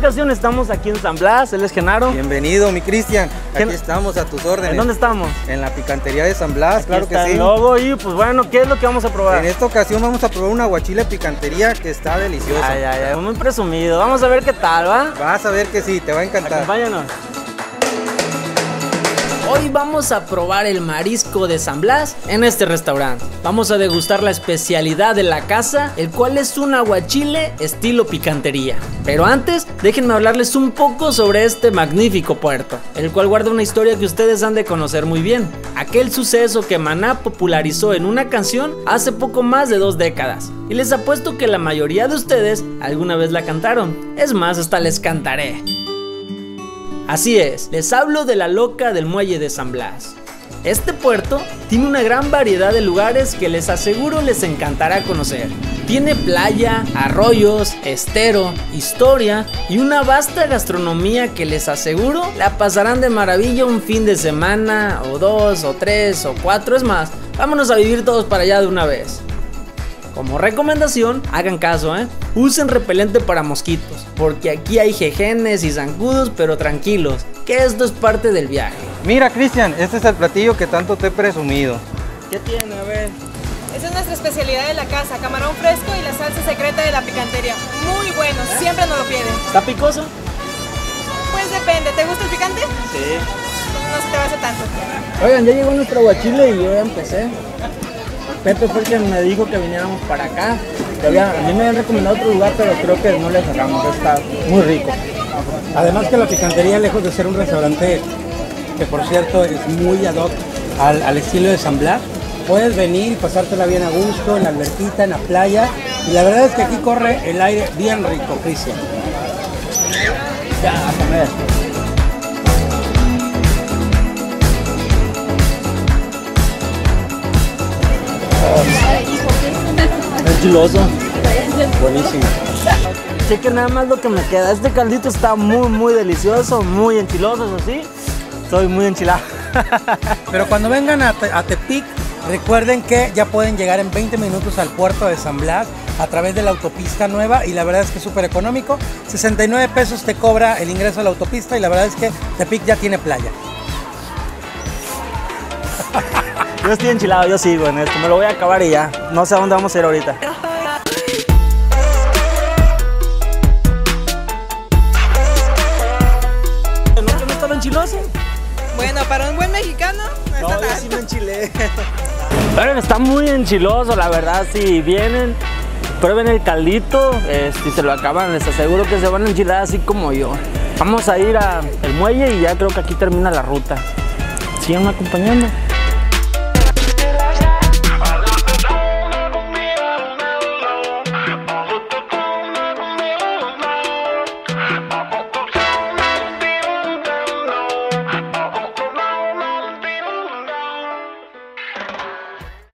ocasión estamos aquí en San Blas, él es Genaro. Bienvenido, mi Cristian. Aquí estamos a tus órdenes. ¿En dónde estamos? En la Picantería de San Blas, aquí claro está que sí. El logo y pues bueno, ¿qué es lo que vamos a probar? En esta ocasión vamos a probar un aguachile picantería que está delicioso. Ay, ay, ay, muy presumido. Vamos a ver qué tal, ¿va? Vas a ver que sí, te va a encantar. Acompáñanos. Hoy vamos a probar el marisco de San Blas en este restaurante. Vamos a degustar la especialidad de la casa, el cual es un aguachile estilo picantería. Pero antes, déjenme hablarles un poco sobre este magnífico puerto, el cual guarda una historia que ustedes han de conocer muy bien. Aquel suceso que Maná popularizó en una canción hace poco más de 2 décadas. Y les apuesto que la mayoría de ustedes alguna vez la cantaron. Es más, hasta les cantaré. Así es, les hablo de la loca del muelle de San Blas. Este puerto tiene una gran variedad de lugares que les aseguro les encantará conocer. Tiene playa, arroyos, estero, historia y una vasta gastronomía que les aseguro la pasarán de maravilla un fin de semana, o 2, o 3, o 4, es más. Vámonos a vivir todos para allá de una vez. Como recomendación, hagan caso, usen repelente para mosquitos, porque aquí hay jejenes y zancudos, pero tranquilos, que esto es parte del viaje. Mira, Cristian, este es el platillo que tanto te he presumido. ¿Qué tiene? A ver. Esa es nuestra especialidad de la casa, camarón fresco y la salsa secreta de la picantería. Muy bueno, siempre nos lo piden. ¿Está picoso? Pues depende, ¿te gusta el picante? Sí. No se te va a hacer tanto. Oigan, ya llegó nuestro aguachile y yo ya empecé. Pepe fue quien me dijo que viniéramos para acá. A mí me habían recomendado otro lugar, pero creo que no le sacamos. Está muy rico. Además que la picantería, lejos de ser un restaurante, que por cierto es muy ad hoc al estilo de San Blas, puedes venir y pasártela bien a gusto, en la alberquita, en la playa. Y la verdad es que aquí corre el aire bien rico, Cristian. Ya, a comer. Chiloso. Buenísimo. Chequen nada más lo que me queda. Este caldito está muy, muy delicioso, muy enchiloso, eso sí. Soy muy enchilado. Pero cuando vengan a Tepic, recuerden que ya pueden llegar en 20 minutos al puerto de San Blas a través de la autopista nueva y la verdad es que es súper económico. 69 pesos te cobra el ingreso a la autopista y la verdad es que Tepic ya tiene playa. Yo estoy enchilado, yo sigo en esto, me lo voy a acabar y ya. No sé a dónde vamos a ir ahorita. ¿No está lo enchiloso? Bueno, para un buen mexicano no está nada. No, sí me enchilé. Pero está muy enchiloso, la verdad, si vienen, prueben el caldito, si se lo acaban, les aseguro que se van a enchilar así como yo. Vamos a ir al muelle y ya creo que aquí termina la ruta. Sigan acompañando.